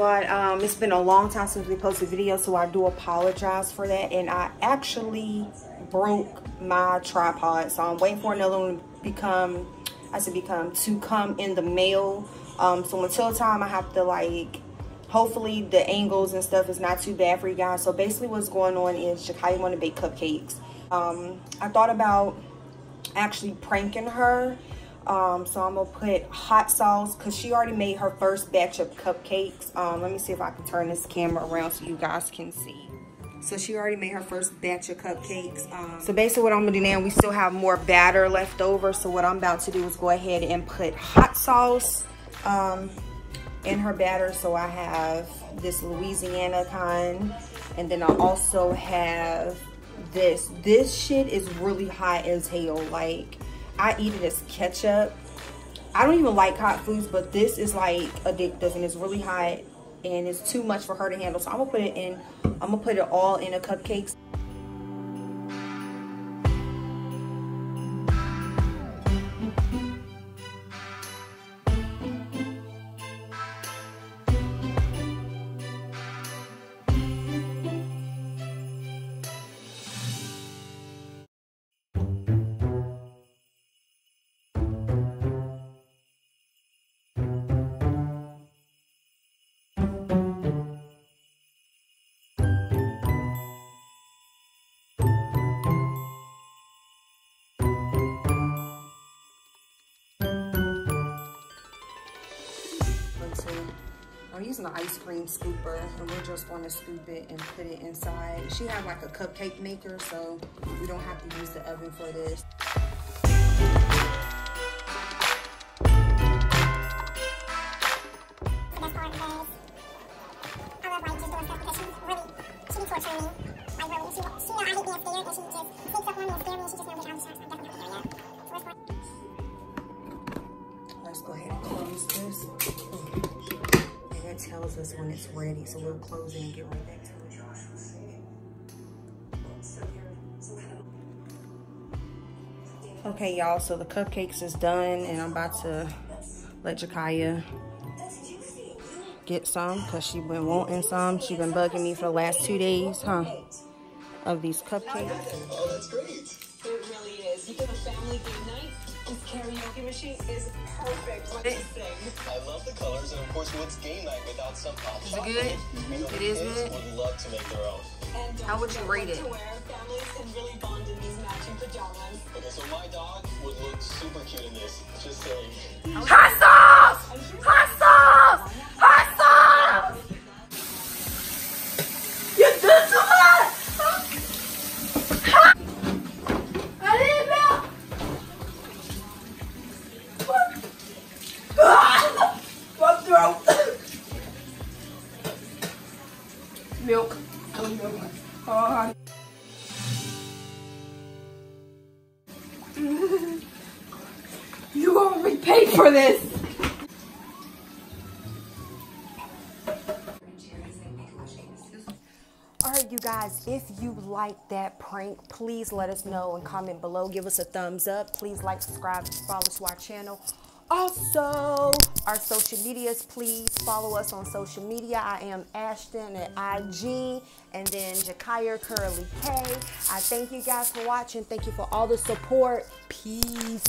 Squad. It's been a long time since we posted videos, so I do apologize for that. And I actually broke my tripod, so I'm waiting for another one to come in the mail. So until time, I have to, like, hopefully the angles and stuff is not too bad for you guys. So basically what's going on is Jakaire want to bake cupcakes. I thought about actually pranking her. So I'm gonna put hot sauce, because she already made her first batch of cupcakes. Let me see if I can turn this camera around so you guys can see. So she already made her first batch of cupcakes. So basically what I'm gonna do now, we still have more batter left over. So what I'm about to do is go ahead and put hot sauce in her batter. So I have this Louisiana kind, and then I also have this. This shit is really hot as hell. Like, I eat it as ketchup. I don't even like hot foods, but this is like addictive, and it's really hot, and it's too much for her to handle. So I'm gonna put it in, I'm gonna put it all in a cupcake. I'm using an ice cream scooper, and we're just going to scoop it and put it inside. She had like a cupcake maker, so we don't have to use the oven for this. The best part is, I love, like, just doing stuff because she's really, she be torturing me. Like, really, she know I hate being scared, and she just sneaks up on me and scares me, and she just knows me. I'm definitely not scared yet. So let's go ahead and close this. Tells us when it's ready, so we'll close it and get right back to it. Okay, y'all, so the cupcakes is done, and I'm about to let Jakiya get some, because she been wanting some. She been bugging me for the last 2 days, huh, of these cupcakes. Oh, that's great. It really is. You give a family good night. This karaoke machine is perfect. What a thing. I love the colors, and of course, what's game night without some pop? Is it good? Mm-hmm. It is good. Would love to make their own. And how would you rate it? To wear. Families can really bond in these matching pajamas. Okay, so my dog would look super cute in this. Just saying. Hot sauce! Hot sauce! Hot sauce! You did so much! Milk. Oh, you won't be paid for this. All right, you guys, if you like that prank, please let us know and comment below. Give us a thumbs up. Please like, subscribe, follow us to our channel. Also, our social medias, please follow us on social media. I am Ashton at IG, and then Jakaire Curly K. I thank you guys for watching. Thank you for all the support. Peace.